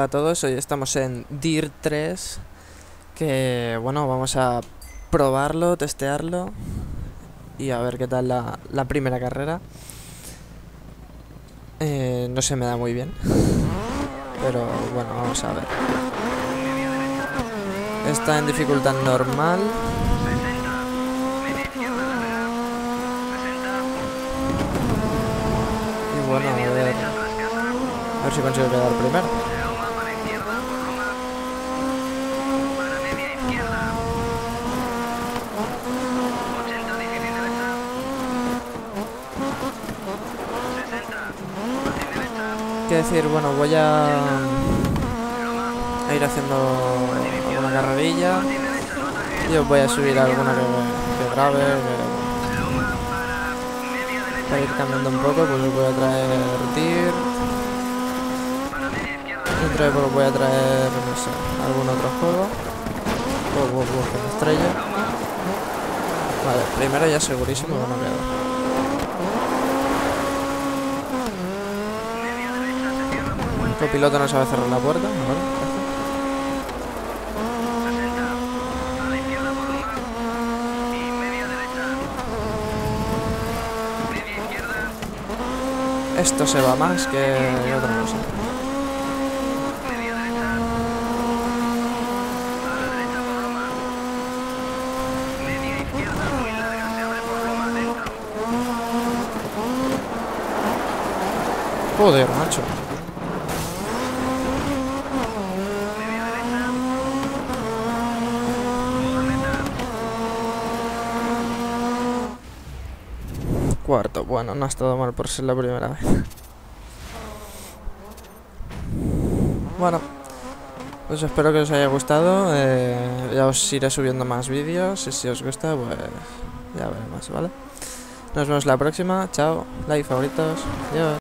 Hola a todos, hoy estamos en Dirt 3, que bueno, vamos a probarlo, testearlo y a ver qué tal la primera carrera. No se me da muy bien, pero bueno, vamos a ver. Está en dificultad normal. Y bueno, a ver si consigo quedar primero. Decir, bueno, voy a ir haciendo alguna carrerilla y os voy a subir alguna que grabe, para ir cambiando un poco. Pues os voy a traer Dirt, dentro de poco voy a traer, no sé, algún otro juego, o estrella. Vale, primero ya segurísimo que no quedo. El piloto no sabe cerrar la puerta, ¿vale? Esto se va más que otra cosa. Joder, macho. Cuarto, bueno, no ha estado mal por ser la primera vez. Bueno, pues espero que os haya gustado. Ya os iré subiendo más vídeos y si os gusta, pues ya veremos, ¿vale? Nos vemos la próxima. Chao, like, favoritos, adiós.